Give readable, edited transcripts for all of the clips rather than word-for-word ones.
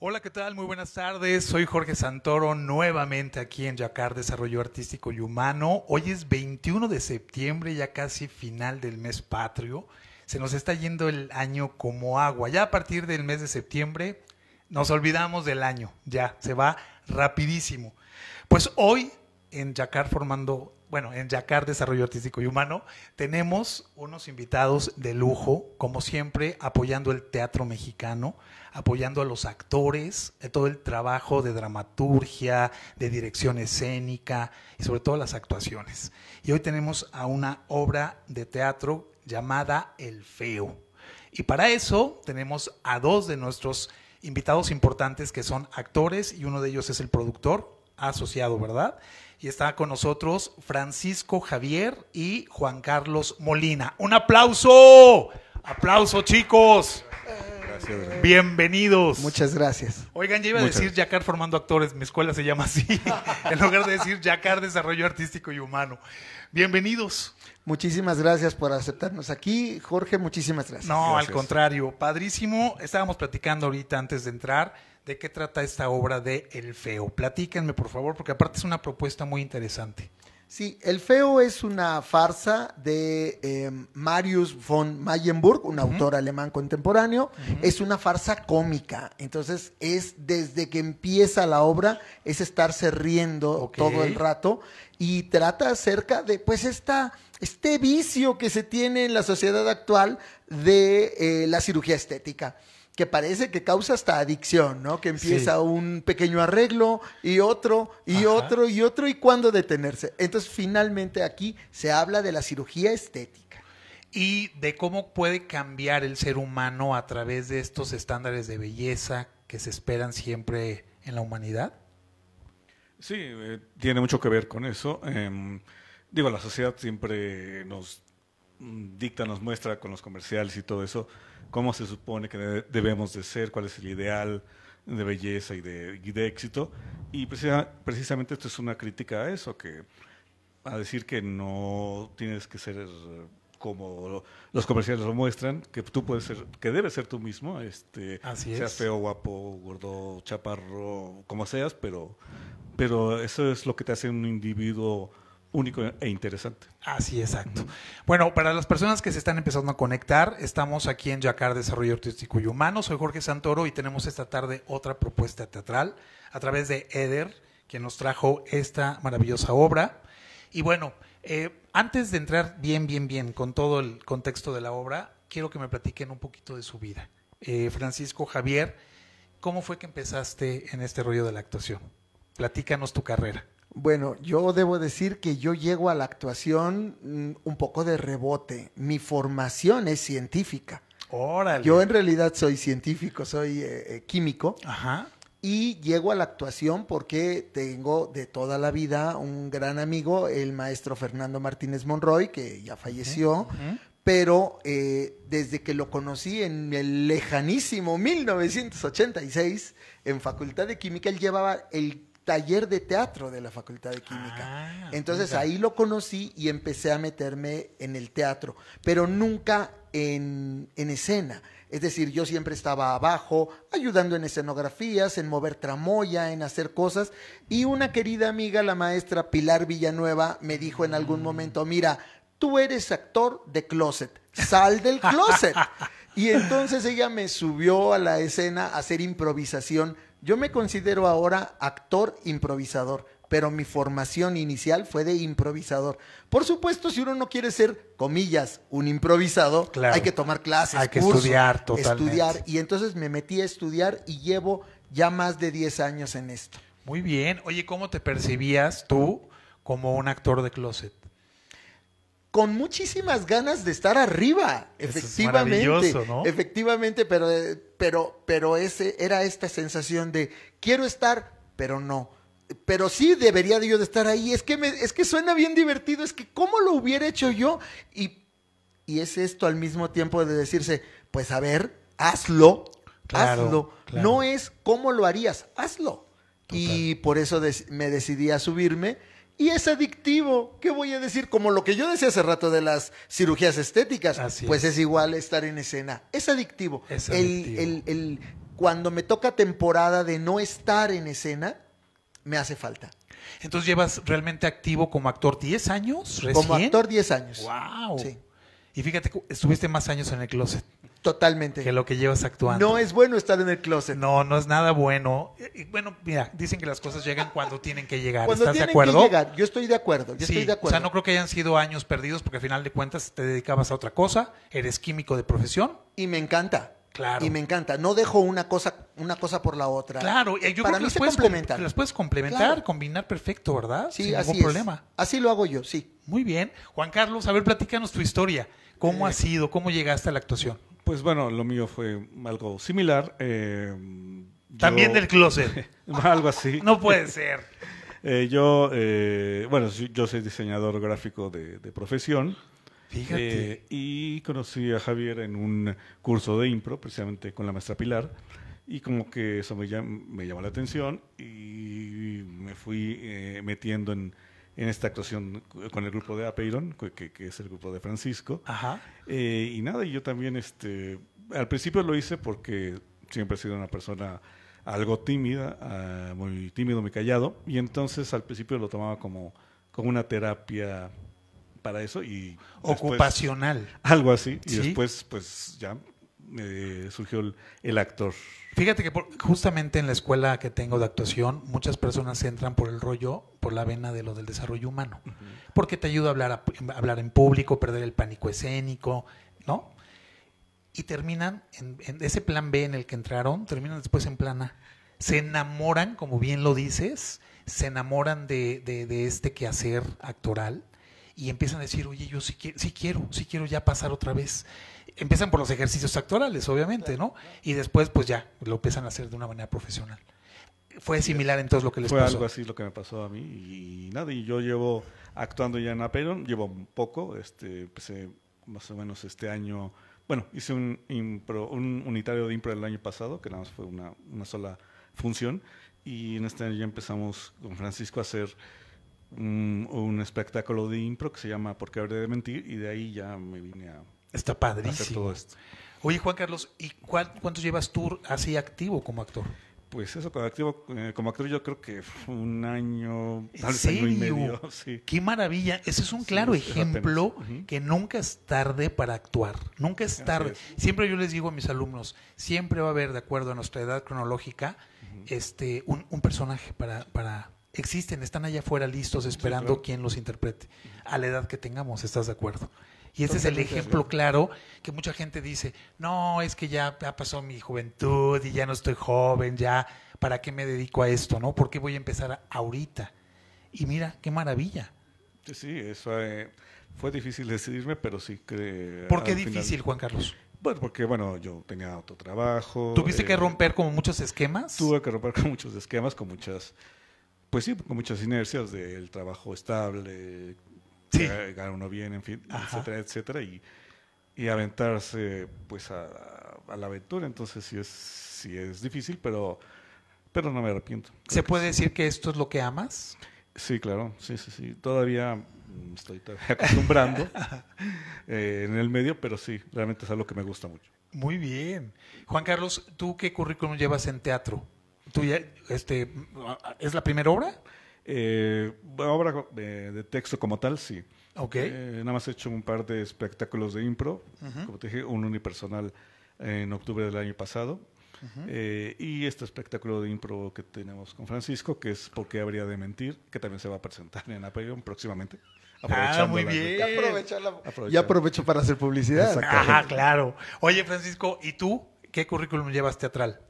Hola, ¿qué tal? Muy buenas tardes. Soy Jorge Santoro, nuevamente aquí en Jack Art Desarrollo Artístico y Humano. Hoy es 21 de septiembre, ya casi final del mes patrio. Se nos está yendo el año como agua. Ya a partir del mes de septiembre nos olvidamos del año. Ya, se va rapidísimo. Pues hoy en Jack Art en Jack Art Desarrollo Artístico y Humano, tenemos unos invitados de lujo, como siempre, apoyando el teatro mexicano, apoyando a los actores, todo el trabajo de dramaturgia, de dirección escénica y sobre todo las actuaciones. Y hoy tenemos a una obra de teatro llamada El Feo. Y para eso tenemos a dos de nuestros invitados importantes que son actores y uno de ellos es el productor asociado, ¿verdad? Y está con nosotros Francisco Xavier y Juan Carlos Molina. ¡Un aplauso! ¡Aplauso, chicos! Gracias, gracias. Bienvenidos. Muchas gracias. Oigan, yo iba a decir Jack Art formando actores, mi escuela se llama así, en lugar de decir Jack Art Desarrollo Artístico y Humano. Bienvenidos. Muchísimas gracias por aceptarnos aquí, Jorge, muchísimas gracias. No, gracias. Al contrario, padrísimo. Estábamos platicando ahorita antes de entrar ¿de qué trata esta obra de El Feo? Platíquenme, por favor, porque aparte es una propuesta muy interesante. Sí, El Feo es una farsa de Marius von Mayenburg, un autor alemán contemporáneo. Es una farsa cómica, entonces es desde que empieza la obra, es estarse riendo todo el rato y trata acerca de pues este vicio que se tiene en la sociedad actual de la cirugía estética, que parece que causa hasta adicción, ¿no? Que empieza un pequeño arreglo y otro, y otro, y otro, y cuándo detenerse. Entonces, finalmente aquí se habla de la cirugía estética. Y de cómo puede cambiar el ser humano a través de estos estándares de belleza que se esperan siempre en la humanidad. Sí, tiene mucho que ver con eso. La sociedad siempre nos dicta, nos muestra con los comerciales y todo eso, cómo se supone que debemos de ser, cuál es el ideal de belleza y de éxito. Y precisamente esto es una crítica a eso, a decir que no tienes que ser como los comerciales lo muestran, que tú puedes ser, que debes ser tú mismo, seas feo, guapo, gordo, chaparro, como seas, pero eso es lo que te hace un individuo único e interesante. Así, exacto. Bueno, para las personas que se están empezando a conectar, estamos aquí en Jack Art Desarrollo Artístico y Humano. Soy Jorge Santoro y tenemos esta tarde otra propuesta teatral a través de Eder, quien nos trajo esta maravillosa obra. Y bueno, antes de entrar bien con todo el contexto de la obra, quiero que me platiquen un poquito de su vida. Francisco Xavier, ¿cómo fue que empezaste en este rollo de la actuación? Platícanos tu carrera. Bueno, yo debo decir que yo llego a la actuación un poco de rebote. Mi formación es científica. ¡Órale! Yo en realidad soy científico, soy químico. Ajá. Y llego a la actuación porque tengo de toda la vida un gran amigo, el maestro Fernando Martínez Monroy, que ya falleció. Pero desde que lo conocí en el lejanísimo 1986, en Facultad de Química, él llevaba el taller de teatro de la Facultad de Química. Entonces ahí lo conocí y empecé a meterme en el teatro, pero nunca en escena. Es decir, yo siempre estaba abajo, ayudando en escenografías, en mover tramoya, en hacer cosas. Y una querida amiga, la maestra Pilar Villanueva, me dijo en algún momento, mira, tú eres actor de closet, sal del closet. Y entonces ella me subió a la escena a hacer improvisación. Yo me considero ahora actor improvisador, pero mi formación inicial fue de improvisador. Por supuesto, si uno no quiere ser, comillas, un improvisado, hay que tomar clases, hay que estudiar, totalmente. Estudiar, y entonces me metí a estudiar y llevo ya más de 10 años en esto. Muy bien. Oye, ¿cómo te percibías tú como un actor de closet? Con muchísimas ganas de estar arriba, efectivamente. Eso es maravilloso, ¿no? Efectivamente, pero era esta sensación de quiero estar, pero no. Pero sí debería yo de estar ahí. Es que suena bien divertido, es que ¿cómo lo hubiera hecho yo? Y es esto al mismo tiempo de decirse, pues a ver, hazlo, hazlo. Claro. No es cómo lo harías, hazlo. Total. Y por eso me decidí a subirme. Y es adictivo, ¿qué voy a decir? Como lo que yo decía hace rato de las cirugías estéticas, pues es igual estar en escena. Es adictivo. cuando me toca temporada de no estar en escena, me hace falta. Entonces, ¿llevas realmente activo como actor 10 años recién? Como actor 10 años. ¡Wow! Sí. Y fíjate, estuviste más años en el closet. Totalmente. Que lo que llevas actuando. No es bueno estar en el closet. No, no es nada bueno. Bueno, mira, dicen que las cosas llegan cuando tienen que llegar. Cuando ¿Estás de acuerdo? Cuando tienen que llegar. Yo estoy de acuerdo. Yo estoy de acuerdo. O sea, no creo que hayan sido años perdidos porque al final de cuentas te dedicabas a otra cosa. Eres químico de profesión. Y me encanta. Claro. Y me encanta. No dejo una cosa por la otra. Claro. Yo Para creo que mí se complementan. Las puedes complementar, claro. Combinar perfecto, ¿verdad? Sí, Sin ningún problema. Así lo hago yo, sí. Muy bien. Juan Carlos, a ver, platícanos tu historia. ¿Cómo ha sido? ¿Cómo llegaste a la actuación? Pues bueno, lo mío fue algo similar. También del closet. Algo así. No puede ser. Yo soy diseñador gráfico de profesión. Fíjate. Y conocí a Javier en un curso de impro, precisamente con la maestra Pilar, y como que eso me llamó la atención y me fui metiendo en esta actuación con el grupo de Ápeiron, que es el grupo de Francisco. Ajá. Y nada, yo también al principio lo hice porque siempre he sido una persona algo tímida, muy tímido, muy callado, y entonces al principio lo tomaba como una terapia para eso y ocupacional, después, algo así. ¿Sí? Y después pues ya surgió el actor. Fíjate que justamente en la escuela que tengo de actuación muchas personas entran por el rollo, por la vena de lo del desarrollo humano. Uh-huh. Porque te ayuda a hablar en público, perder el pánico escénico, ¿no? Y terminan en ese plan B en el que entraron, terminan después en plan A. Se enamoran, como bien lo dices, se enamoran de este quehacer actoral. Y empiezan a decir, oye, yo sí quiero ya pasar otra vez. Empiezan por los ejercicios actorales, obviamente, ¿no? Y después, pues ya, lo empiezan a hacer de una manera profesional. Fue similar entonces lo que les pasó. Fue algo así lo que me pasó a mí. Y nada, y yo llevo actuando ya en Ápeiron, llevo un poco, empecé más o menos este año. Bueno, hice un unitario de impro del año pasado, que nada más fue una sola función. Y en este año ya empezamos con Francisco a hacer un espectáculo de impro que se llama ¿Por qué habría de mentir? Y de ahí ya me vine a Está padrísimo. Hacer todo esto. Oye, Juan Carlos, ¿y cuántos llevas tú así activo como actor? Pues eso, como actor yo creo que un año, tal vez año y medio. Sí. ¡Qué maravilla! Ese es un claro ejemplo que nunca es tarde para actuar. Nunca es tarde. Siempre yo les digo a mis alumnos, siempre va a haber, de acuerdo a nuestra edad cronológica, un personaje para existen, están allá afuera listos esperando quien los interprete, a la edad que tengamos, ¿estás de acuerdo? Y este es el ejemplo claro que mucha gente dice, no, es que ya pasó mi juventud y ya no estoy joven, ya, ¿para qué me dedico a esto? ¿No? ¿Por qué voy a empezar ahorita? Y mira, qué maravilla. Sí, eso fue difícil decidirme, pero sí que... ¿Por qué difícil, Juan Carlos? Bueno, porque yo tenía otro trabajo. ¿Tuviste que romper como muchos esquemas? Tuve que romper con muchos esquemas, con muchas... Pues sí, con muchas inercias del trabajo estable, ganar uno bien, en fin, etcétera, etcétera, y aventarse pues a la aventura. Entonces sí es difícil, pero no me arrepiento. ¿Se puede decir que esto es lo que amas? Sí, claro, sí. Todavía estoy acostumbrando en el medio, pero sí, realmente es algo que me gusta mucho. Muy bien. Juan Carlos, ¿tú qué currículum llevas en teatro? ¿Tú ya, ¿es la primera obra? Obra de texto como tal, sí. Okay. Nada más he hecho un par de espectáculos de impro, como te dije, un unipersonal en octubre del año pasado. Y este espectáculo de impro que tenemos con Francisco, que es ¿Por qué habría de mentir?, que también se va a presentar en Ápeiron próximamente. Muy bien. Ya aprovecho para hacer publicidad. Ajá, claro. Oye, Francisco, ¿y tú qué currículum llevas teatral?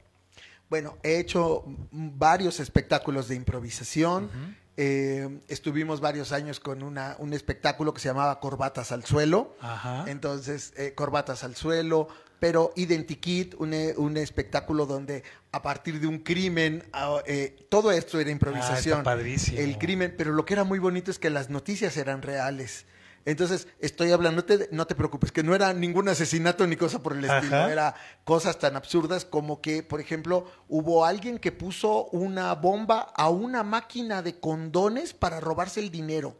Bueno, he hecho varios espectáculos de improvisación. Estuvimos varios años con un espectáculo que se llamaba Corbatas al Suelo. Ajá. Entonces, Corbatas al Suelo, pero Identikit, un espectáculo donde a partir de un crimen, todo esto era improvisación. Está padrísimo. El crimen, pero lo que era muy bonito es que las noticias eran reales. Entonces, estoy hablando, no te preocupes, que no era ningún asesinato ni cosa por el estilo. Ajá. Era cosas tan absurdas como que, por ejemplo, hubo alguien que puso una bomba a una máquina de condones para robarse el dinero.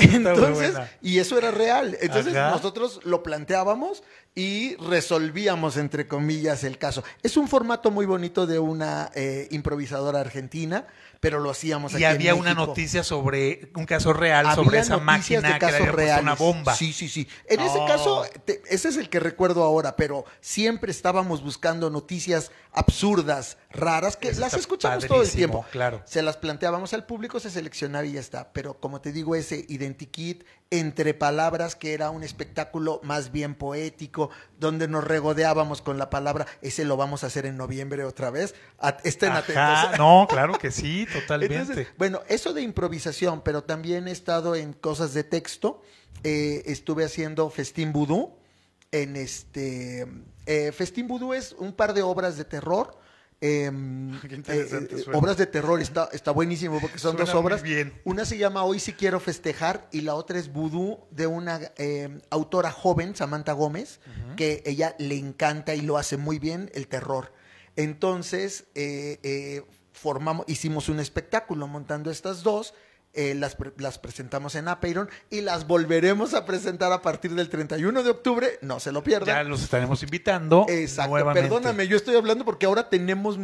Entonces, y eso era real. Entonces, nosotros lo planteábamos y resolvíamos, entre comillas, el caso. Es un formato muy bonito de una improvisadora argentina, pero lo hacíamos aquí en México. Y había una noticia sobre un caso real, sobre esa máquina que le había puesto una bomba. Sí, sí, sí. En ese caso, ese es el que recuerdo ahora, pero siempre estábamos buscando noticias absurdas, raras, que las escuchamos todo el tiempo. Claro. Se las planteábamos al público, se seleccionaba y ya está. Pero como te digo, ese Identikit, Entre Palabras, que era un espectáculo más bien poético, donde nos regodeábamos con la palabra. Ese lo vamos a hacer en noviembre otra vez. Estén atentos. No, claro que sí, totalmente. Entonces, bueno, eso de improvisación, pero también he estado en cosas de texto. Estuve haciendo Festín Vudú. Festín Vudú es un par de obras de terror. Obras de terror, está buenísimo porque son dos obras. Una se llama Hoy sí quiero festejar y la otra es Vudú, de una autora joven, Samantha Gómez, que ella le encanta y lo hace muy bien, el terror. Entonces hicimos un espectáculo montando estas dos. Las presentamos en Ápeiron y las volveremos a presentar a partir del 31 de octubre. No se lo pierdan. Ya los estaremos invitando. Exacto. Nuevamente. Perdóname, yo estoy hablando porque ahora tenemos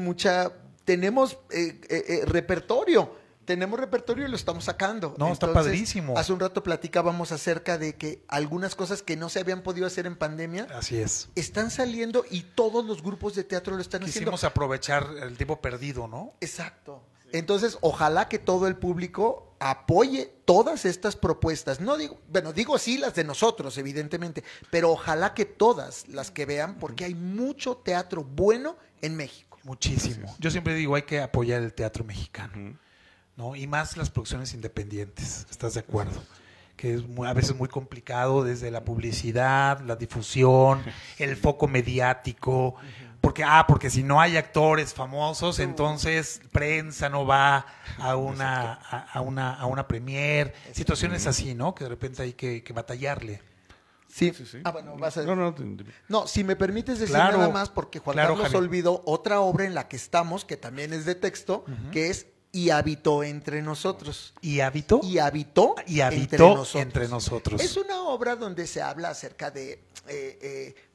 repertorio. Tenemos repertorio y lo estamos sacando. No, entonces, está padrísimo. Hace un rato platicábamos acerca de que algunas cosas que no se habían podido hacer en pandemia. Así es. Están saliendo y todos los grupos de teatro lo están haciendo. Quisimos aprovechar el tiempo perdido, ¿no? Exacto. Entonces, ojalá que todo el público apoye todas estas propuestas. No digo, bueno, digo sí las de nosotros, evidentemente, pero ojalá que todas las que vean, porque hay mucho teatro bueno en México. Muchísimo. Yo siempre digo, hay que apoyar el teatro mexicano, ¿no? Y más las producciones independientes, ¿estás de acuerdo? Que es a veces muy complicado desde la publicidad, la difusión, el foco mediático, porque si no hay actores famosos, entonces prensa no va a una premier, situaciones así, ¿no? Que de repente hay que batallarle. Sí, sí, sí. Ah, bueno, vas a... No, si me permites decir nada más, porque Juan Carlos olvidó otra obra en la que estamos, que también es de texto, que es Y habitó entre nosotros. Y habitó entre nosotros. Es una obra donde se habla acerca de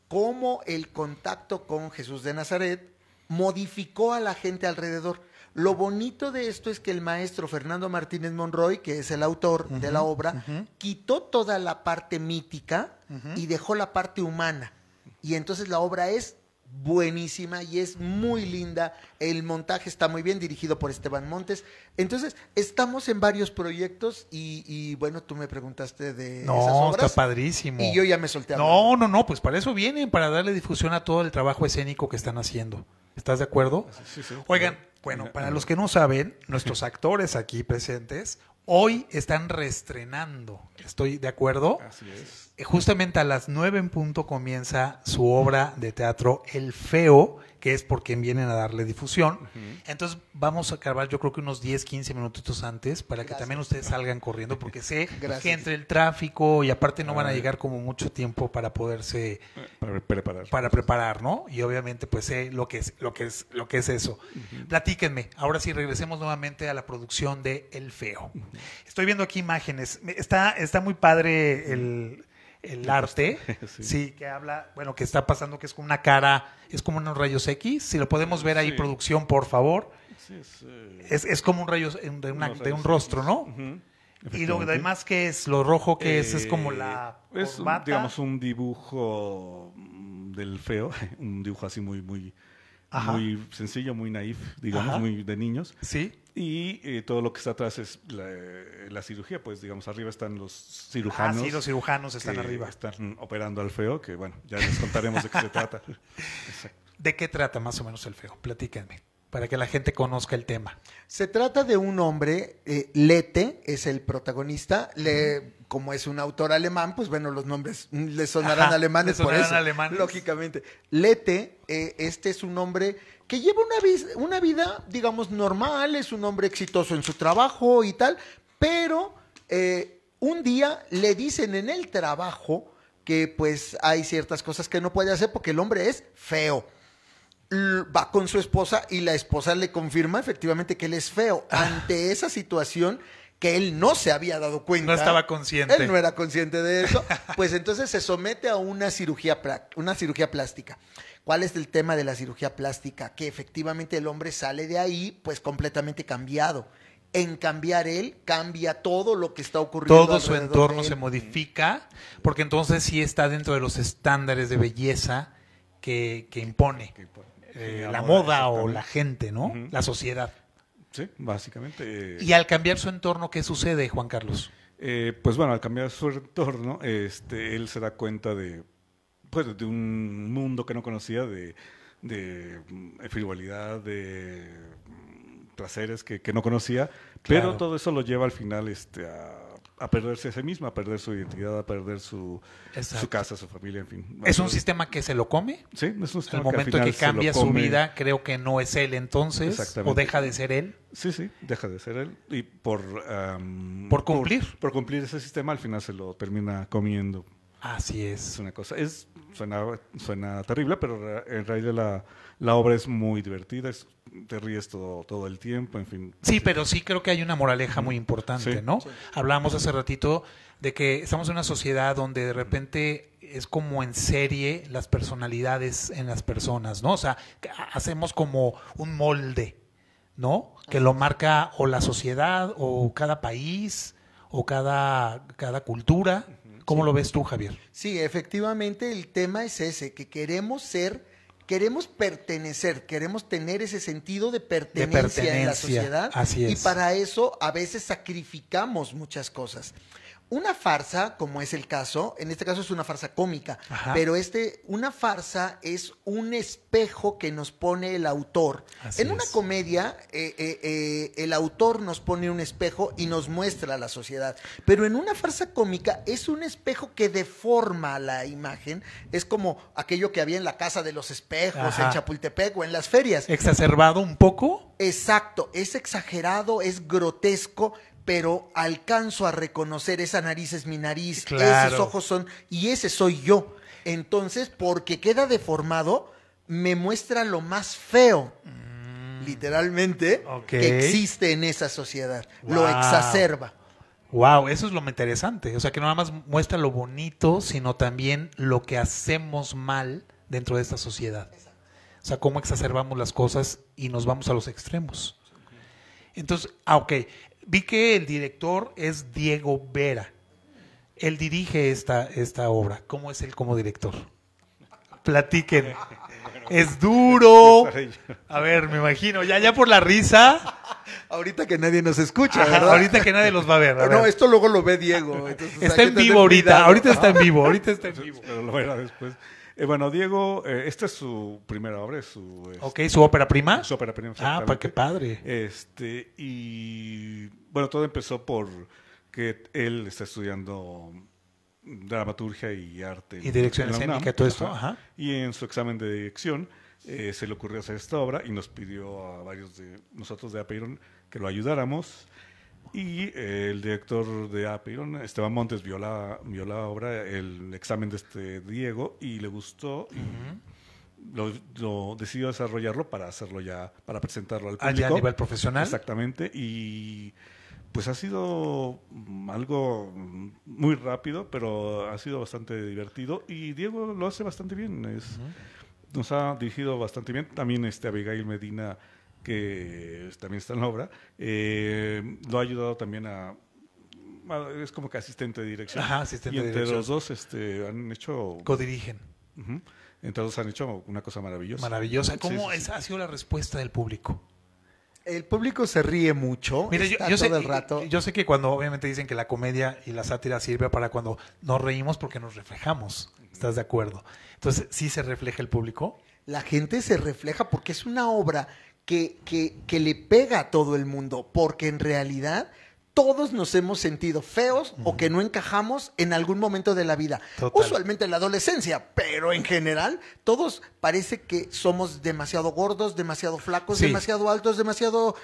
cómo el contacto con Jesús de Nazaret modificó a la gente alrededor. Lo bonito de esto es que el maestro Fernando Martínez Monroy, que es el autor de la obra, quitó toda la parte mítica y dejó la parte humana. Y entonces la obra es buenísima y es muy linda. El montaje está muy bien, dirigido por Esteban Montes. Entonces, estamos en varios proyectos y bueno, tú me preguntaste de esas obras. No, está padrísimo. Y yo ya me solté. No, pues para eso vienen, para darle difusión a todo el trabajo escénico que están haciendo. ¿Estás de acuerdo? Sí, sí. Oigan, bueno, para los que no saben, nuestros actores aquí presentes hoy están reestrenando, ¿estoy de acuerdo? Así es. Justamente a las 9:00 comienza su obra de teatro El Feo, que es por quien vienen a darle difusión. Entonces vamos a acabar, yo creo que unos 10, 15 minutitos antes, para que también ustedes salgan corriendo, porque sé que entre el tráfico y aparte no van a llegar como mucho tiempo para poderse preparar, ¿no? Y obviamente pues sé lo que es eso. Platíquenme. Ahora sí, regresemos nuevamente a la producción de El Feo. Estoy viendo aquí imágenes. Está muy padre el arte, sí, que habla, bueno, que está pasando, que es como una cara, es como unos rayos X, si lo podemos ver ahí, producción, por favor. Sí, es como un rayo de un rostro, ¿no? Y lo demás, ¿qué es? Lo rojo, ¿qué es? Es como la corbata. Digamos, un dibujo del feo, un dibujo así muy, muy, muy sencillo, muy naif, digamos, muy de niños. Sí. Y todo lo que está atrás es la cirugía, pues digamos, arriba están los cirujanos. Ah, sí, los cirujanos están arriba. Están operando al feo, que bueno, ya les contaremos de qué se trata. Exacto. ¿De qué trata más o menos El Feo? Platíquenme, para que la gente conozca el tema. Se trata de un hombre, Lete es el protagonista, como es un autor alemán, pues bueno, los nombres le sonarán alemanes, lógicamente. Lete, este es un hombre que lleva una vida, digamos, normal, es un hombre exitoso en su trabajo y tal, pero un día le dicen en el trabajo que pues hay ciertas cosas que no puede hacer porque el hombre es feo. Va con su esposa y la esposa le confirma efectivamente que él es feo. Ante esa situación, que él no se había dado cuenta. No estaba consciente. Él no era consciente de eso. Pues entonces se somete a una cirugía plástica. ¿Cuál es el tema de la cirugía plástica? Que efectivamente el hombre sale de ahí pues completamente cambiado. En cambiar él, cambia todo lo que está ocurriendo. Todo su entorno se modifica, porque entonces sí está dentro de los estándares de belleza que impone la moda o la gente, ¿no? Uh-huh. La sociedad. Sí, básicamente. Y al cambiar su entorno, ¿qué sucede, Juan Carlos? Pues bueno, al cambiar su entorno, él se da cuenta de, pues, de un mundo que no conocía, de frivolidad, de placeres que no conocía, claro. Pero todo eso lo lleva al final a perderse a sí misma, a perder su identidad, a perder su casa, su familia, en fin. ¿Es un sistema que se lo come? Sí, es un sistema. Al momento que cambia su vida, creo que no es él entonces, o deja de ser él. Sí, sí, deja de ser él. Y por cumplir ese sistema, al final se lo termina comiendo. Así es. Es una cosa, suena terrible, pero en realidad la obra es muy divertida, te ríes todo el tiempo, en fin. Sí, pero sí creo que hay una moraleja muy importante, sí, ¿no? Sí. Hablamos hace ratito de que estamos en una sociedad donde de repente es como en serie las personalidades en las personas, ¿no? O sea, hacemos como un molde, ¿no? Que lo marca o la sociedad o cada país o cada cultura. ¿Cómo lo ves tú, Javier? Sí, efectivamente el tema es ese, que queremos pertenecer, queremos tener ese sentido de pertenencia en la sociedad. Así es. Y para eso a veces sacrificamos muchas cosas. Una farsa, como es el caso, en este caso es una farsa cómica, ajá, pero una farsa es un espejo que nos pone el autor. Así en una es. Comedia, el autor nos pone un espejo y nos muestra la sociedad, pero en una farsa cómica es un espejo que deforma la imagen, es como aquello que había en la Casa de los Espejos, ajá, en Chapultepec o en las ferias. ¿Exacerbado un poco? Exacto, es exagerado, es grotesco, pero alcanzo a reconocer, esa nariz es mi nariz, claro, esos ojos son, y ese soy yo. Entonces, porque queda deformado, me muestra lo más feo, literalmente, okay, que existe en esa sociedad. Wow. Lo exacerba. Wow, eso es lo interesante. O sea, que no nada más muestra lo bonito, sino también lo que hacemos mal dentro de esta sociedad. Exacto. O sea, cómo exacerbamos las cosas y nos vamos a los extremos. Entonces, ok. Vi que el director es Diego Vera. Él dirige esta obra. ¿Cómo es él como director? Platiquen. Es duro. A ver, me imagino. Ya por la risa. Ahorita que nadie nos escucha, ajá, ¿verdad? Ahorita que nadie los va a ver. No, esto luego lo ve Diego. Entonces, está en vivo ahorita. Ahorita está en vivo. Pero lo verá después. Bueno, Diego, esta es su primera obra, ¿su ópera prima? Su ópera prima. Ah, pues qué padre. Y bueno, todo empezó por que él está estudiando dramaturgia y arte. Y dirección escénica, todo esto. Ajá. Y en su examen de dirección se le ocurrió hacer esta obra y nos pidió a varios de nosotros de Ápeiron que lo ayudáramos. Y el director de Ápeiron, Esteban Montes, vio la obra, el examen de Diego, y le gustó. Uh-huh. Lo decidió desarrollarlo para hacerlo ya, para presentarlo al público. ¿A nivel profesional? Exactamente. Y pues ha sido algo muy rápido, pero ha sido bastante divertido. Y Diego lo hace bastante bien. Uh-huh. Nos ha dirigido bastante bien. También Abigail Medina, que también está en la obra, lo ha ayudado también es como que asistente de dirección. Ajá, asistente de dirección. Y entre los dos han hecho... Codirigen. Uh-huh. Entre los dos han hecho una cosa maravillosa. Maravillosa. ¿Cómo ha sido la respuesta del público? El público se ríe mucho. Mira, yo sé que cuando obviamente dicen que la comedia y la sátira sirve para cuando nos reímos porque nos reflejamos. ¿Estás de acuerdo? Entonces, ¿sí se refleja el público? La gente se refleja porque es una obra... Que le pega a todo el mundo, porque en realidad todos nos hemos sentido feos, uh-huh, o que no encajamos en algún momento de la vida. Total. Usualmente en la adolescencia, pero en general todos parece que somos demasiado gordos, demasiado flacos, sí, demasiado altos, demasiado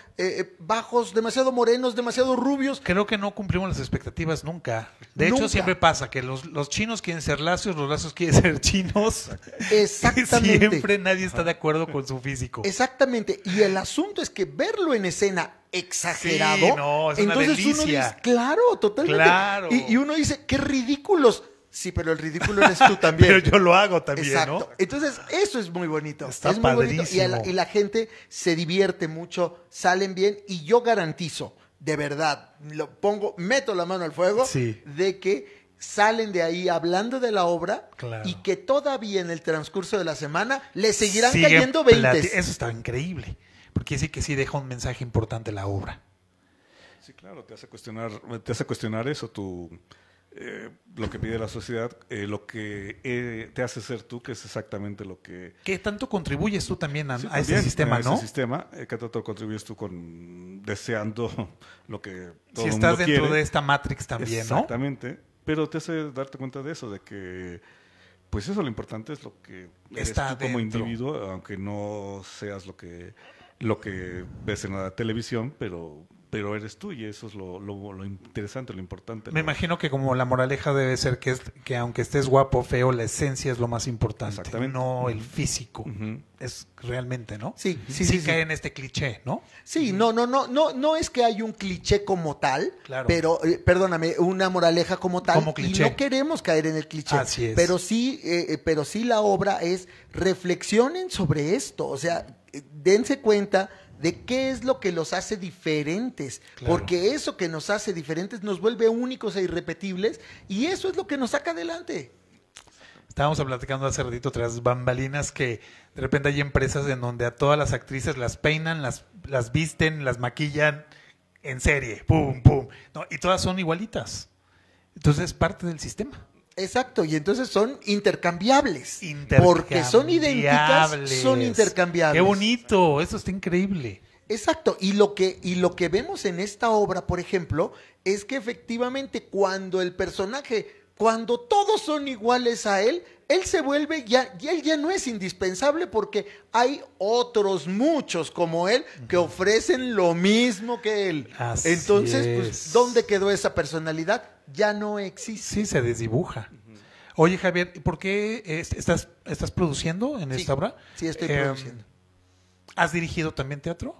bajos, demasiado morenos, demasiado rubios. Creo que no cumplimos las expectativas nunca. De hecho, siempre pasa que los chinos quieren ser lacios, los lacios quieren ser chinos. Exactamente. Siempre nadie está de acuerdo con su físico. Exactamente. Y el asunto es que verlo en escena exagerado. Sí, no, es una delicia. Entonces uno dice, claro, totalmente. Claro. Y uno dice, qué ridículos. Sí, pero el ridículo eres tú también. Pero yo lo hago también, exacto, ¿no? Entonces, eso es muy bonito. Está es padrísimo. Muy bonito. Y la gente se divierte mucho, salen bien. Y yo garantizo, de verdad, lo pongo, meto la mano al fuego, sí, de que salen de ahí hablando de la obra, claro, y que todavía en el transcurso de la semana les seguirán cayendo 20. Eso está increíble. Porque dice que sí deja un mensaje importante la obra. Sí, claro, te hace cuestionar eso, lo que pide la sociedad, lo que te hace ser tú, que es exactamente lo que... Que tanto contribuyes tú también a ese sistema, ¿no? A ese sistema, que tanto contribuyes tú deseando lo que todo el mundo quiere. Si estás dentro de esta Matrix también, exactamente, ¿no? Exactamente, pero te hace darte cuenta de eso, de que, pues eso, lo importante es lo que eres tú como individuo, aunque no seas lo que ves en la televisión, pero eres tú, y eso es lo interesante, lo importante. Me imagino que como la moraleja debe ser que aunque estés guapo, feo, la esencia es lo más importante. Exactamente. No el físico. Uh-huh. Es realmente, ¿no? Sí, sí, sí, sí cae en este cliché, ¿no? Sí, uh-huh. No es que haya un cliché como tal, claro, pero, perdóname, una moraleja como tal. Como cliché. Y no queremos caer en el cliché. Así es. Pero sí la obra es, reflexionen sobre esto, o sea, dense cuenta de qué es lo que los hace diferentes, claro, porque eso que nos hace diferentes nos vuelve únicos e irrepetibles, y eso es lo que nos saca adelante. Estábamos platicando hace ratito tras bambalinas que de repente hay empresas en donde a todas las actrices las peinan, las visten, las maquillan en serie, pum, pum, ¿no? Y todas son igualitas, entonces es parte del sistema. Exacto, y entonces son intercambiables. Porque son idénticas, son intercambiables. ¡Qué bonito! Eso está increíble. Exacto, y lo que vemos en esta obra, por ejemplo, es que efectivamente cuando todos son iguales a él, él se vuelve él ya no es indispensable, porque hay otros muchos como él que ofrecen lo mismo que él. Así entonces, es. Pues, ¿dónde quedó esa personalidad? Ya no existe. Sí, se desdibuja. Oye, Javier, ¿por qué estás produciendo en esta obra? Sí, estoy produciendo. ¿Has dirigido también teatro?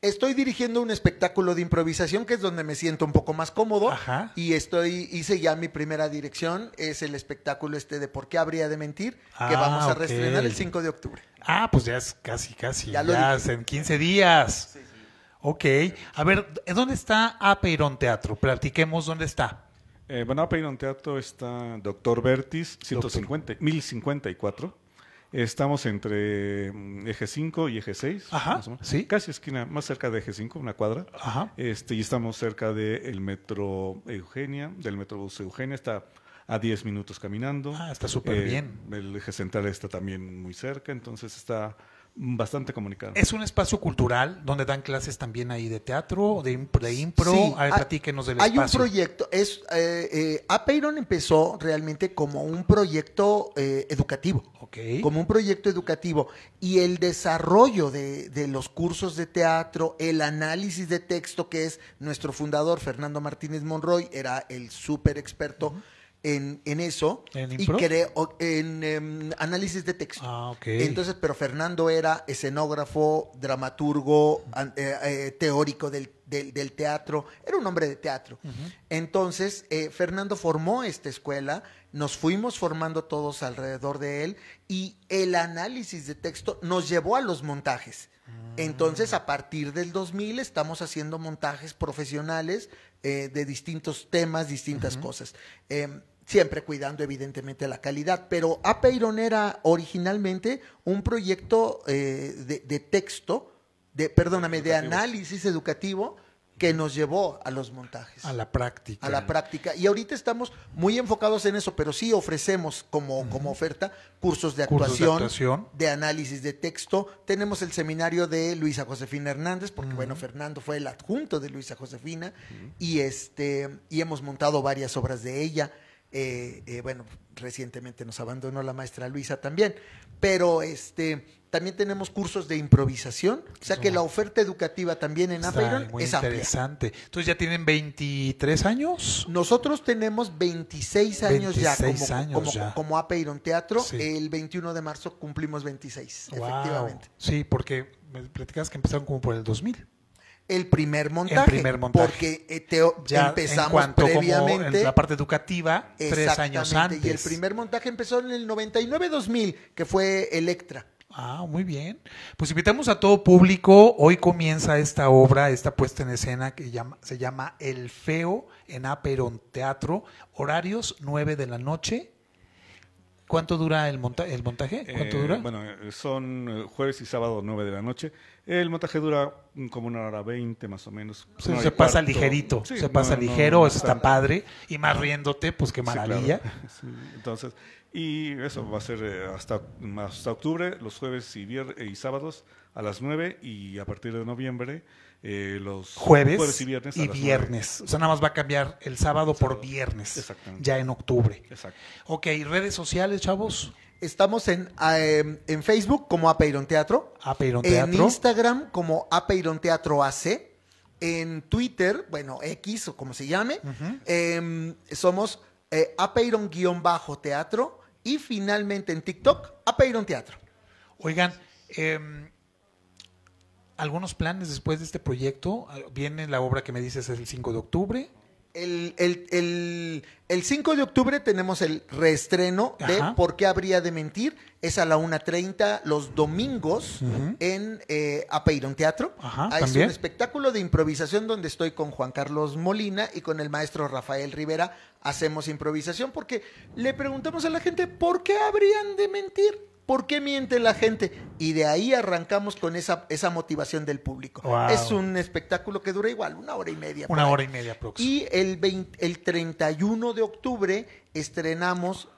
Estoy dirigiendo un espectáculo de improvisación, que es donde me siento un poco más cómodo. Ajá. Y hice ya mi primera dirección, es el espectáculo de ¿Por qué habría de mentir? Que vamos a reestrenar el 5 de octubre. Ah, pues ya es casi, ya es en 15 días. Sí, sí. Ok, a ver, ¿dónde está Ápeiron Teatro? Platiquemos dónde está. Bueno, Ápeiron Teatro está Doctor Vértiz, 1054. Estamos entre Eje 5 y Eje 6. Ajá, sí. Casi esquina, más cerca de Eje 5, una cuadra. Ajá. Y estamos cerca del Metro Eugenia, del Metrobús Eugenia. Está a 10 minutos caminando. Ah, está súper bien. El Eje Central está también muy cerca, entonces está bastante comunicado. Es un espacio cultural donde dan clases también ahí de teatro, de impro. Sí, a ver, platíquenos del espacio. Hay un proyecto, Ápeiron empezó realmente como un proyecto educativo. Okay. Como un proyecto educativo, y el desarrollo de los cursos de teatro, el análisis de texto, que es nuestro fundador, Fernando Martínez Monroy, era el súper experto. Uh-huh. En eso. ¿En impro? Y creo en análisis de texto. Ah, okay. Entonces, pero Fernando era escenógrafo, dramaturgo, teórico del teatro, era un hombre de teatro. Uh-huh. Entonces, Fernando formó esta escuela, nos fuimos formando todos alrededor de él, y el análisis de texto nos llevó a los montajes. Entonces, a partir del 2000 estamos haciendo montajes profesionales de distintos temas, distintas uh-huh. cosas. Siempre cuidando, evidentemente, la calidad. Pero Ápeiron era originalmente un proyecto de texto, de análisis educativo, que nos llevó a los montajes. A la práctica. A la práctica. Y ahorita estamos muy enfocados en eso, pero sí ofrecemos como oferta cursos de actuación, de análisis de texto. Tenemos el seminario de Luisa Josefina Hernández, porque bueno, Fernando fue el adjunto de Luisa Josefina, y hemos montado varias obras de ella. Bueno, recientemente nos abandonó la maestra Luisa también, pero también tenemos cursos de improvisación, o sea que la oferta educativa también en Ápeiron es amplia. Interesante. Entonces, ¿ya tienen 23 años? Nosotros tenemos 26 años ya como Ápeiron Teatro. Sí. El 21 de marzo cumplimos 26, wow, efectivamente. Sí, porque me platicabas que empezaron como por el 2000. El primer montaje. Porque ya empezamos en previamente. Como en la parte educativa, 3 años antes. Y el primer montaje empezó en el 99-2000, que fue Electra. Ah, muy bien. Pues invitamos a todo público. Hoy comienza esta obra, esta puesta en escena que se llama El Feo en Ápeiron Teatro. Horarios 9 de la noche. ¿Cuánto dura el montaje? ¿Cuánto dura? Bueno, son jueves y sábado 9 de la noche. El montaje dura como 1 hora 20 más o menos. Sí, se pasa ligerito, sí, se pasa ligero, eso está padre. Y más riéndote, pues qué maravilla. Sí, claro. Sí, entonces, y eso va a ser hasta octubre, los jueves y viernes y sábados a las 9, y a partir de noviembre los jueves y viernes. O sea, nada más va a cambiar el sábado por viernes. Exactamente. Ya en octubre. Exacto. Ok, redes sociales, chavos. Estamos en Facebook como Ápeiron Teatro, en Instagram como Ápeiron Teatro AC, en Twitter, bueno, X o como se llame, somos Ápeiron-Teatro, y finalmente en TikTok, Ápeiron Teatro. Oigan, algunos planes después de este proyecto. Viene la obra que me dices es el 5 de octubre. El 5 de octubre tenemos el reestreno de ¿Por qué habría de mentir? Es a la 1:30 los domingos en Ápeiron Teatro. Es un espectáculo de improvisación donde estoy con Juan Carlos Molina y con el maestro Rafael Rivera. Hacemos improvisación porque le preguntamos a la gente ¿por qué habrían de mentir? ¿Por qué miente la gente? Y de ahí arrancamos con esa motivación del público. Wow. Es un espectáculo que dura igual, 1 hora y media. 1 hora y media aproximadamente. Y el 31 de octubre reestrenamos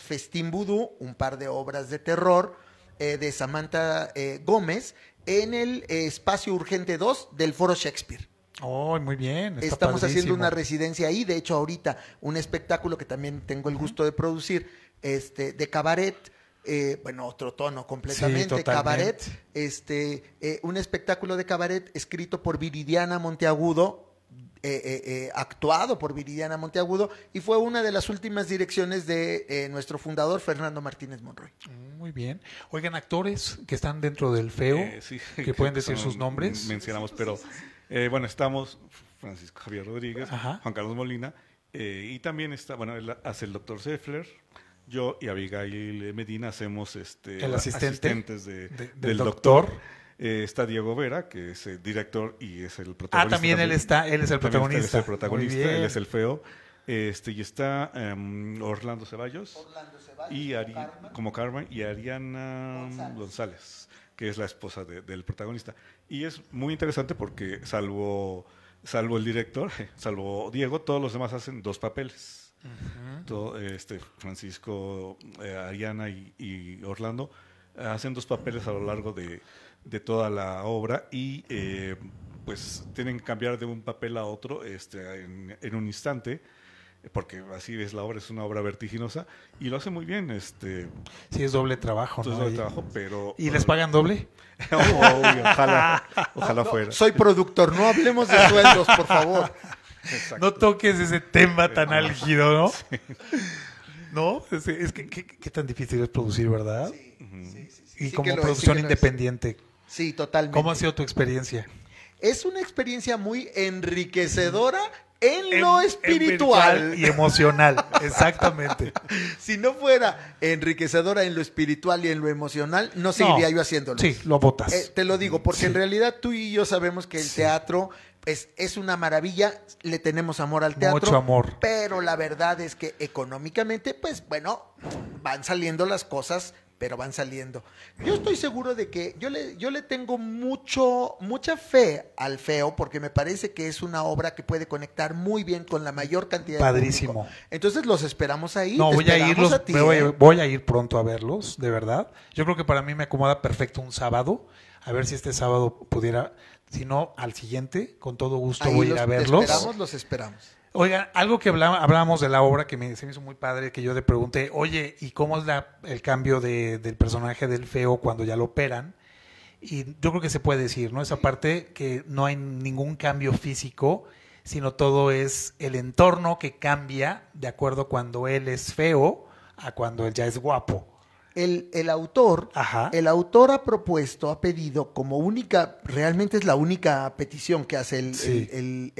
Festín Vudú, un par de obras de terror de Samantha Gómez, en el Espacio Urgente 2 del Foro Shakespeare. Oh, muy bien. Estamos haciendo una residencia ahí, de hecho ahorita un espectáculo que también tengo el gusto de producir, de cabaret, bueno, otro tono completamente, sí, cabaret, un espectáculo de cabaret escrito por Viridiana Monteagudo, actuado por Viridiana Monteagudo, y fue una de las últimas direcciones de nuestro fundador Fernando Martínez Monroy. Muy bien. Oigan, actores que están dentro del Feo, sí, que pueden decir sus nombres. Mencionamos, pero bueno, estamos Francisco Xavier Rodríguez, Juan Carlos Molina, y también está, bueno, él hace el Doctor Zeffler. Yo y Abigail Medina hacemos asistentes del doctor. Está Diego Vera, que es el director y es el protagonista. Él es el protagonista. Él es el Feo. Y está Orlando Ceballos y como Carmen, y Ariana González, que es la esposa del protagonista. Y es muy interesante porque salvo el director, salvo Diego, todos los demás hacen 2 papeles. Todo, Francisco, Ariana y Orlando hacen 2 papeles a lo largo de toda la obra, y pues tienen que cambiar de un papel a otro en un instante, porque así es la obra, es una obra vertiginosa, y lo hace muy bien. Sí, es doble trabajo, ¿no? Es doble trabajo, pero ¿y les pagan doble? Ojalá fuera. Soy productor, no hablemos de sueldos, por favor. Exacto. No toques ese tema tan álgido, ¿no? Sí. ¿No? Es que qué tan difícil es producir, ¿verdad? Sí, sí. Y como producción independiente. Sí, totalmente. ¿Cómo ha sido tu experiencia? Es una experiencia muy enriquecedora en lo espiritual. Y emocional, exactamente. Si no fuera enriquecedora en lo espiritual y en lo emocional, no seguiría yo haciéndolo. Sí, lo botas. Te lo digo, porque en realidad tú y yo sabemos que el teatro... Es una maravilla, le tenemos amor al teatro. Mucho amor. Pero la verdad es que económicamente, pues bueno, van saliendo las cosas, pero van saliendo. Yo estoy seguro de que yo le tengo mucha fe al Feo, porque me parece que es una obra que puede conectar muy bien con la mayor cantidad de público. Entonces los esperamos ahí. No, voy a ir, voy a ir pronto a verlos, de verdad. Yo creo que para mí me acomoda perfecto un sábado. A ver si este sábado pudiera... Si no, al siguiente, con todo gusto voy a ir a verlos. Los esperamos. Oigan, algo que hablábamos de la obra que se me hizo muy padre, que yo le pregunté, oye, ¿y cómo es el cambio del personaje del Feo cuando ya lo operan? Y yo creo que se puede decir, ¿no? Esa parte que no hay ningún cambio físico, sino todo es el entorno que cambia de acuerdo cuando él es feo a cuando él ya es guapo. El autor ha propuesto, ha pedido como única, realmente es la única petición que hace el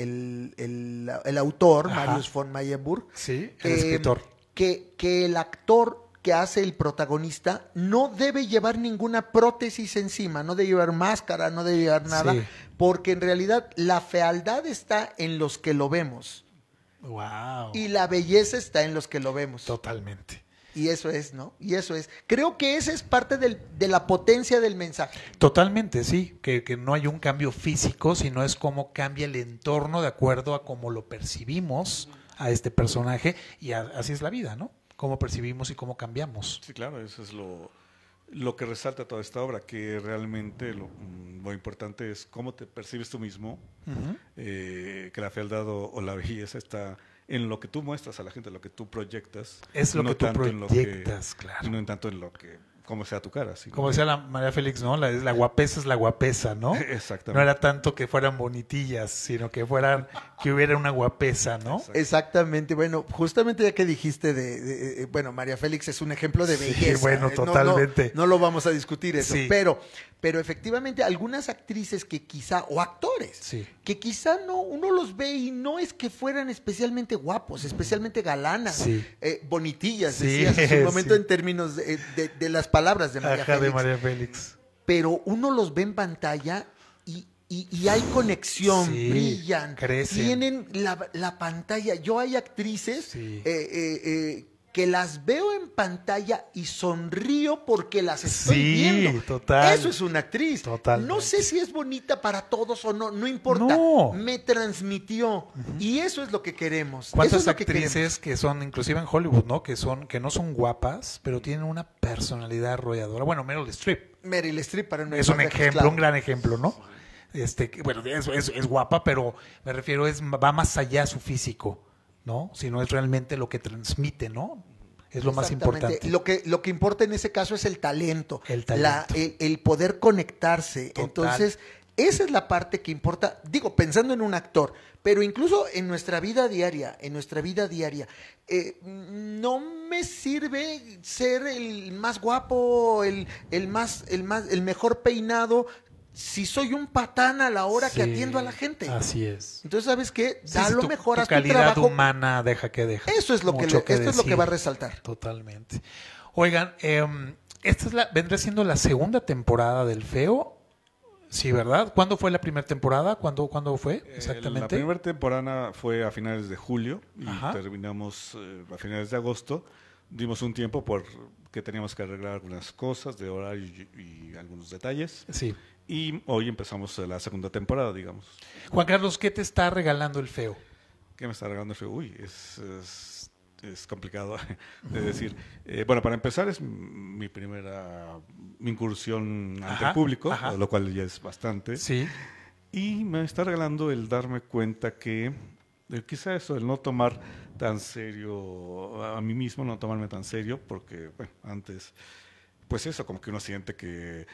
autor, Marius von Mayenburg, el escritor, que el actor que hace el protagonista no debe llevar ninguna prótesis encima, no debe llevar máscara, no debe llevar nada, porque en realidad la fealdad está en los que lo vemos. Wow. Y la belleza está en los que lo vemos. Totalmente. Y eso es, ¿no? Y eso es. Creo que esa es parte de la potencia del mensaje. Totalmente, sí. Que no hay un cambio físico, sino es cómo cambia el entorno de acuerdo a cómo lo percibimos a este personaje. Y así es la vida, ¿no? Cómo percibimos y cómo cambiamos. Sí, claro. Eso es lo que resalta toda esta obra, que realmente lo importante es cómo te percibes tú mismo, que la fealdad o la belleza está en lo que tú muestras a la gente, lo que tú proyectas. Es lo que tú proyectas, claro. No en tanto en lo que, como sea tu cara. Como decía la María Félix, ¿no? La guapeza es la guapeza, ¿no? Exactamente. No era tanto que fueran bonitillas, sino que fueran, que hubiera una guapeza, ¿no? Exactamente. Bueno, justamente ya que dijiste bueno, María Félix es un ejemplo de belleza. Sí, bueno, totalmente. No lo vamos a discutir eso, pero efectivamente algunas actrices que quizá, o actores, que quizá no, uno los ve y no es que fueran especialmente guapos, especialmente galanas, bonitillas, decías en su momento en términos de las palabras de María Félix. De María Félix. Pero uno los ve en pantalla y hay conexión, brillan, crecen. Tienen la pantalla. Yo hay actrices que las veo en pantalla y sonrío porque las estoy viendo. Total. Eso es una actriz. Total. No sé si es bonita para todos o no, no importa. No. Me transmitió. Y eso es lo que queremos. ¿Cuántas actrices que son, inclusive en Hollywood, ¿no? Que no son guapas, pero tienen una personalidad arrolladora? Bueno, Meryl Streep. Meryl Streep para nosotros es un ejemplo, un gran ejemplo, ¿no? Bueno, es guapa, pero me refiero, va más allá su físico, ¿no? Sino es realmente lo que transmite, ¿no? Es lo más importante. Lo que importa en ese caso es el talento. El talento. El poder conectarse. Total. Entonces, esa es la parte que importa, digo, pensando en un actor, pero incluso en nuestra vida diaria, no me sirve ser el más guapo, el mejor peinado, si soy un patán a la hora que atiendo a la gente. Así es. Entonces, ¿sabes qué? Da lo mejor a tu trabajo. Tu calidad humana deja. Eso es lo que esto es lo que va a resaltar. Totalmente. Oigan, esta vendrá siendo la segunda temporada del Feo. Sí, ¿verdad? ¿Cuándo fue la primera temporada? ¿Cuándo fue exactamente? La primera temporada fue a finales de julio y terminamos a finales de agosto. Dimos un tiempo porque teníamos que arreglar algunas cosas de horario y algunos detalles. Sí. Y hoy empezamos la segunda temporada, digamos. Juan Carlos, ¿qué te está regalando el Feo? ¿Qué me está regalando el Feo? Uy, es complicado de decir. Bueno, para empezar, es mi primera incursión ante el público, lo cual ya es bastante. Sí. Y me está regalando el darme cuenta que, quizá eso, el no tomar tan serio a mí mismo, no tomarme tan serio, porque, bueno, antes, pues eso, como que uno siente que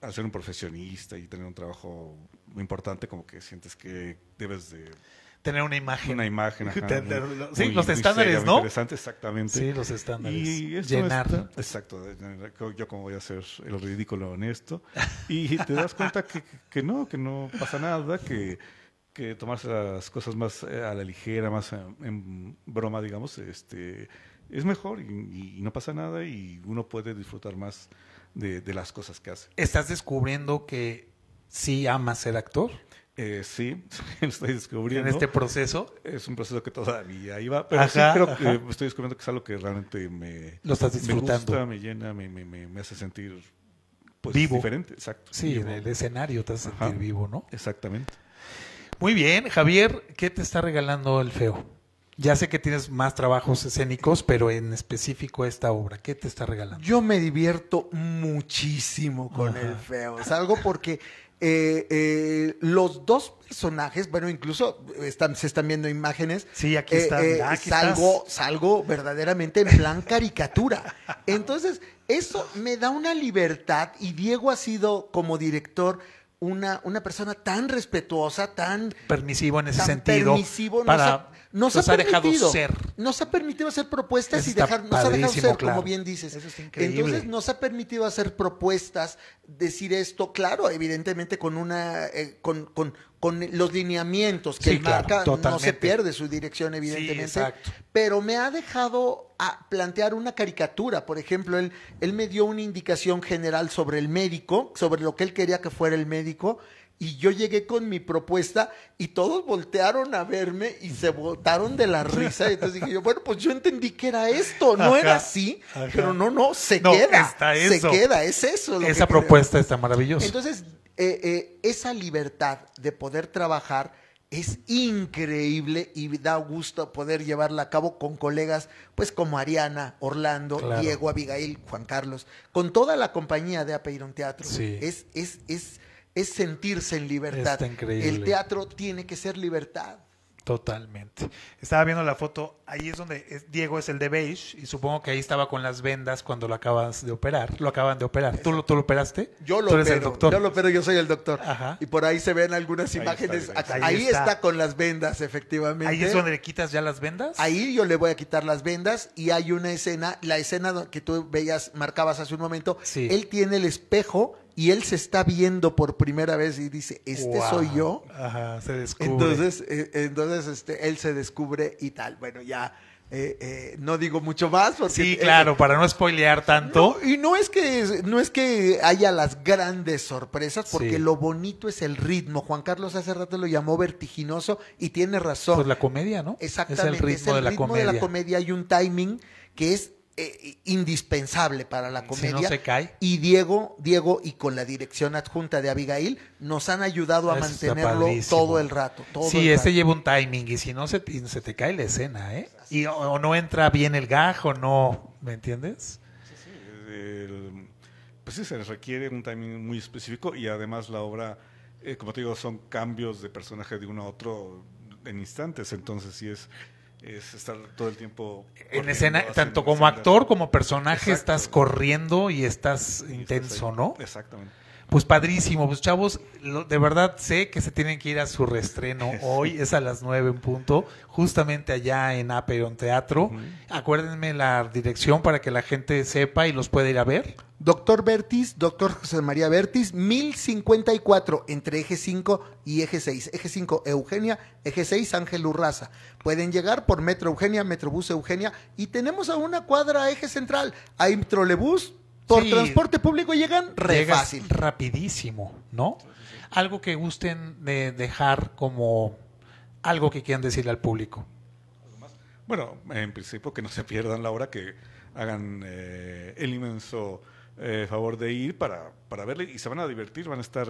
al ser un profesionista y tener un trabajo importante, como que sientes que debes de tener una imagen. Una imagen. Sí, los estándares, seria, ¿no? Interesante, exactamente. Sí, los estándares. Y llenar. Exacto. Yo como voy a hacer el ridículo en esto. Y te das cuenta que no pasa nada, que tomarse las cosas más a la ligera, más en broma, digamos, es mejor y no pasa nada y uno puede disfrutar más de las cosas que hace. ¿Estás descubriendo que sí amas ser actor? Sí, lo estoy descubriendo. ¿En este proceso? Es un proceso que todavía iba, pero sí creo que estoy descubriendo que es algo que realmente lo estás disfrutando. Me gusta, me llena, me hace sentir vivo. Diferente, exacto. Sí, vivo. En el escenario te hace sentir vivo, ¿no? Exactamente. Muy bien, Javier, ¿qué te está regalando el Feo? Ya sé que tienes más trabajos escénicos, pero en específico esta obra, ¿qué te está regalando? Yo me divierto muchísimo con el Feo. Salgo porque los dos personajes, bueno, incluso se están viendo imágenes. Sí, aquí están. Aquí salgo verdaderamente en plan caricatura. Entonces, eso me da una libertad y Diego ha sido como director una persona tan respetuosa, tan permisivo en ese sentido, permisivo, nos ha dejado ser, nos ha permitido hacer propuestas eso y dejar, nos ha dejado ser, claro, como bien dices. Eso está increíble. Entonces nos ha permitido hacer propuestas, decir esto, claro, evidentemente con una, con los lineamientos que sí, marca, claro, no se pierde su dirección, evidentemente, sí, exacto, pero me ha dejado a plantear una caricatura. Por ejemplo, él me dio una indicación general sobre el médico, sobre lo que él quería que fuera el médico, y yo llegué con mi propuesta y todos voltearon a verme y se botaron de la risa. Y entonces dije yo, bueno, pues yo entendí que era esto, no, ajá, era así, ajá, pero no, se queda, es eso. Esa propuesta está maravillosa. Entonces, esa libertad de poder trabajar es increíble y da gusto poder llevarla a cabo con colegas, pues como Ariana, Orlando, claro, Diego, Abigail, Juan Carlos, con toda la compañía de Ápeiron Teatro. Sí. Es sentirse en libertad. Está increíble. El teatro tiene que ser libertad. Totalmente. Estaba viendo la foto, ahí es donde Diego es el de beige, y supongo que ahí estaba con las vendas cuando lo acabas de operar. Lo acaban de operar. ¿Tú lo operaste? Yo soy el doctor. Ajá. Y por ahí se ven algunas imágenes. Ahí está con las vendas, efectivamente. ¿Ahí es donde le quitas ya las vendas? Ahí yo le voy a quitar las vendas, y hay una escena, la escena que tú veías, marcabas hace un momento, sí, él tiene el espejo y él se está viendo por primera vez y dice, wow, soy yo. Ajá, se descubre. Entonces, él se descubre y tal. Bueno, ya no digo mucho más. Porque, sí, claro, para no spoilear tanto. No, y no es que haya las grandes sorpresas, porque sí, lo bonito es el ritmo. Juan Carlos hace rato lo llamó vertiginoso y tiene razón. Pues la comedia, ¿no? Exactamente. Es el ritmo de la comedia. Hay un timing que es indispensable para la comedia, si no se cae. Y Diego y con la dirección adjunta de Abigail nos han ayudado a mantenerlo todo el rato. Lleva un timing, y si no se te cae la escena, ¿eh? Y o no entra bien el gag o no, ¿me entiendes? Pues sí, se les requiere un timing muy específico, y además la obra, como te digo, son cambios de personaje de uno a otro en instantes, entonces sí es estar todo el tiempo en escena, tanto como actor como personaje. Exacto. Estás corriendo y estás intenso, ¿no? Exactamente. Pues padrísimo, pues chavos, de verdad sé que se tienen que ir a su reestreno. Sí. Hoy es a las 9:00 justamente allá en Ápeiron Teatro. Uh-huh. Acuérdenme la dirección para que la gente sepa y los pueda ir a ver. Doctor Vértiz, Doctor José María Vértiz, 1054, entre Eje 5 y Eje 6. Eje 5 Eugenia, Eje 6 Ángel Urraza. Pueden llegar por Metro Eugenia, Metrobús Eugenia, y tenemos a una cuadra Eje Central. Hay trolebús. Por transporte público llegan fácil. Rapidísimo, ¿no? Sí. Algo que gusten de dejar, como algo que quieran decirle al público. Bueno, en principio que no se pierdan la hora, que hagan el inmenso favor de ir para verle, y se van a divertir, van a estar,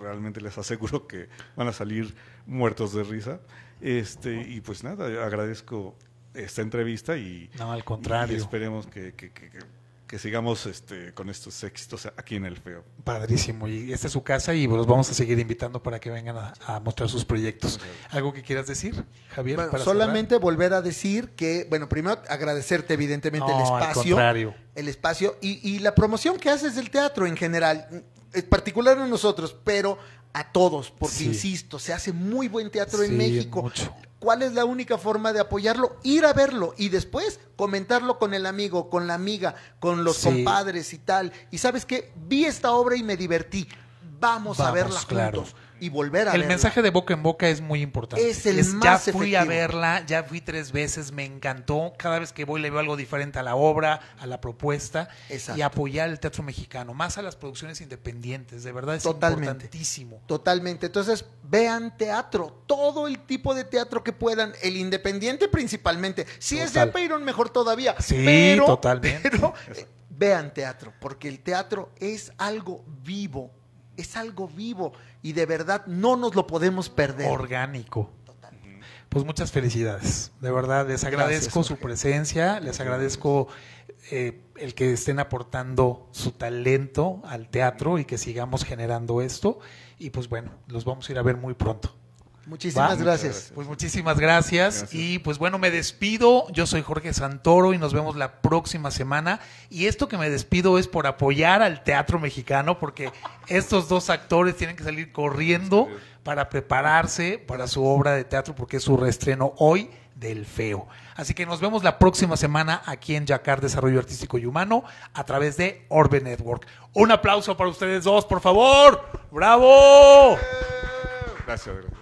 realmente les aseguro que van a salir muertos de risa. Y pues nada, agradezco esta entrevista y, no, al contrario. Y esperemos que sigamos con estos éxitos aquí en El Feo. Padrísimo. Y esta es su casa y los vamos a seguir invitando para que vengan a mostrar sus proyectos. ¿Algo que quieras decir, Javier? Bueno, solamente volver a decir que, bueno, primero agradecerte evidentemente el espacio. Al contrario. El espacio y la promoción que haces del teatro en general, en particular a nosotros, pero a todos, porque insisto, se hace muy buen teatro en México. Mucho. ¿Cuál es la única forma de apoyarlo? Ir a verlo y después comentarlo con el amigo, con la amiga, con los compadres y tal. Y ¿sabes qué? Vi esta obra y me divertí. Vamos a verla juntos y volver a verla. El mensaje de boca en boca es muy importante. Es el más efectivo. Ya fui a verla, ya fui 3 veces, me encantó. Cada vez que voy le veo algo diferente a la obra, a la propuesta. Exacto. Y apoyar el teatro mexicano, más a las producciones independientes. De verdad es importantísimo. Totalmente. Entonces, vean teatro, todo el tipo de teatro que puedan, el independiente principalmente. Si es de Ápeiron, mejor todavía. Sí, totalmente. Pero vean teatro, porque el teatro es algo vivo. Es algo vivo y de verdad no nos lo podemos perder. Orgánico. Totalmente. Pues muchas felicidades. De verdad, les agradezco su presencia, les agradezco el que estén aportando su talento al teatro y que sigamos generando esto. Y pues bueno, los vamos a ir a ver muy pronto. Muchísimas gracias. Pues muchísimas gracias. Y pues bueno, me despido. Yo soy Jorge Santoro y nos vemos la próxima semana. Y esto que me despido es por apoyar al teatro mexicano, porque estos dos actores tienen que salir corriendo para prepararse para su obra de teatro, porque es su reestreno hoy del Feo. Así que nos vemos la próxima semana aquí en Jack Art Desarrollo Artístico y Humano a través de Orbe Network. Un aplauso para ustedes dos, por favor. ¡Bravo! Gracias, gracias.